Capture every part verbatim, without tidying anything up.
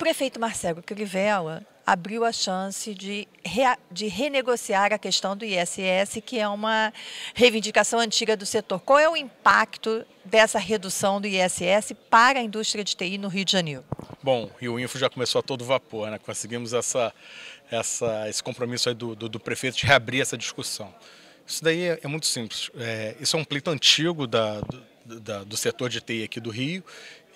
prefeito Marcelo Crivella abriu a chance de, rea, de renegociar a questão do I S S, que é uma reivindicação antiga do setor. Qual é o impacto dessa redução do I S S para a indústria de T I no Rio de Janeiro? Bom, Rio Info já começou a todo vapor, né? Conseguimos essa, essa, esse compromisso aí do, do, do prefeito de reabrir essa discussão. Isso daí é, é muito simples. É, isso é um pleito antigo da, do, da, do setor de T I aqui do Rio.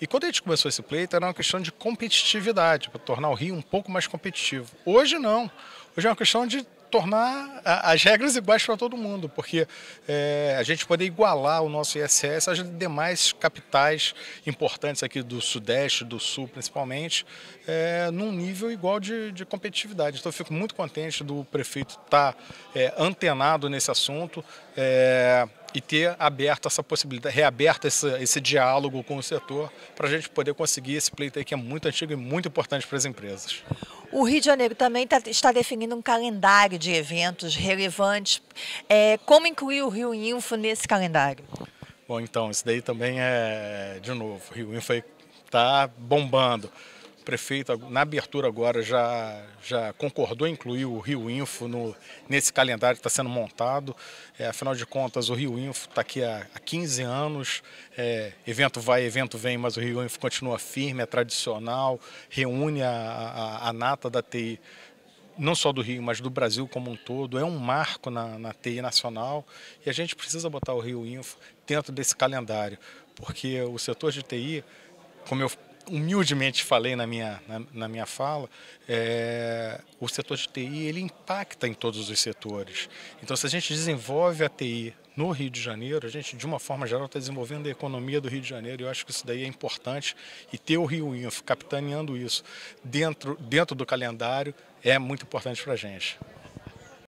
E quando a gente começou esse pleito, era uma questão de competitividade, para tornar o Rio um pouco mais competitivo. Hoje não. Hoje é uma questão de tornar a, as regras iguais para todo mundo, porque é, a gente poder igualar o nosso I S S às demais capitais importantes aqui do Sudeste, do Sul principalmente, é, num nível igual de, de competitividade. Então eu fico muito contente do prefeito estar é, antenado nesse assunto, é, e ter aberto essa possibilidade, reaberto esse, esse diálogo com o setor, para a gente poder conseguir esse pleito aí que é muito antigo e muito importante para as empresas. O Rio de Janeiro também tá, está definindo um calendário de eventos relevantes. É, como incluir o Rio Info nesse calendário? Bom, então, isso daí também é, de novo, o Rio Info está bombando. O prefeito, na abertura agora, já, já concordou em incluir o Rio Info no, nesse calendário que está sendo montado. É, afinal de contas, o Rio Info está aqui há, há quinze anos, é, evento vai, evento vem, mas o Rio Info continua firme, é tradicional, reúne a, a, a nata da T I, não só do Rio, mas do Brasil como um todo. É um marco na, na T I nacional e a gente precisa botar o Rio Info dentro desse calendário, porque o setor de T I, como eu humildemente falei na minha, na, na minha fala, é, o setor de T I ele impacta em todos os setores. Então, se a gente desenvolve a T I no Rio de Janeiro, a gente, de uma forma geral, está desenvolvendo a economia do Rio de Janeiro, e eu acho que isso daí é importante, e ter o Rio Info capitaneando isso dentro, dentro do calendário é muito importante para a gente.